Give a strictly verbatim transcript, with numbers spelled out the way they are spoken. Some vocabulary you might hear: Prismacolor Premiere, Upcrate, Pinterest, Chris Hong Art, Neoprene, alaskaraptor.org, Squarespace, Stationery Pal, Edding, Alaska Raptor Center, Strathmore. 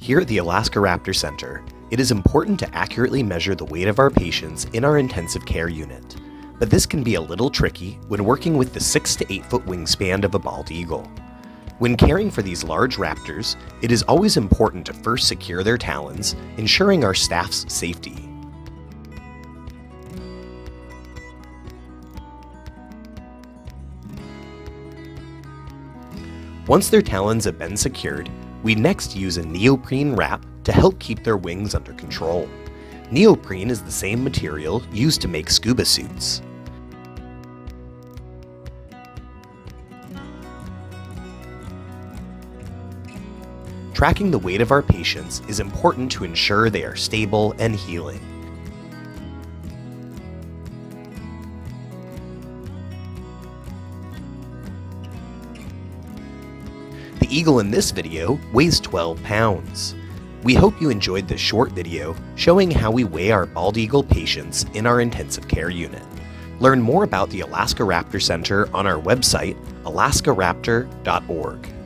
Here at the Alaska Raptor Center, it is important to accurately measure the weight of our patients in our intensive care unit, but this can be a little tricky when working with the six to eight foot wingspan of a bald eagle. When caring for these large raptors, it is always important to first secure their talons, ensuring our staff's safety. Once their talons have been secured, we next use a neoprene wrap to help keep their wings under control. Neoprene is the same material used to make scuba suits. Tracking the weight of our patients is important to ensure they are stable and healing. The eagle in this video weighs twelve pounds. We hope you enjoyed this short video showing how we weigh our bald eagle patients in our intensive care unit. Learn more about the Alaska Raptor Center on our website, alaska raptor dot org.